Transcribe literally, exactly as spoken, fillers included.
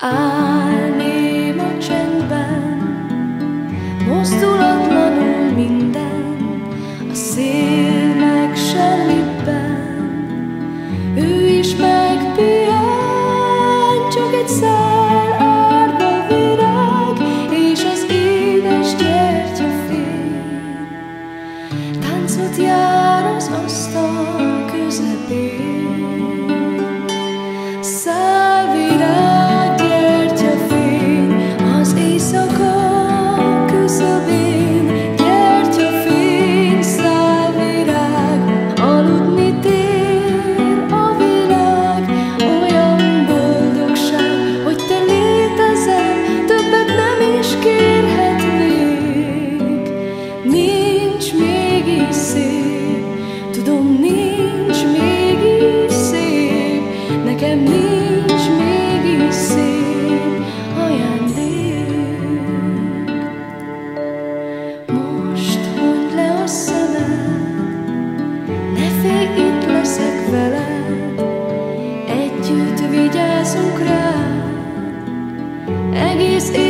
Álnéma csendben, mozdulatlanul minden, a szél meg semmiben. Ő is megpihen, csak egy szál árva virág, és az édes gyertyafény táncot jár az asztal közepén. Együtt vigyázzunk rá, egész élet.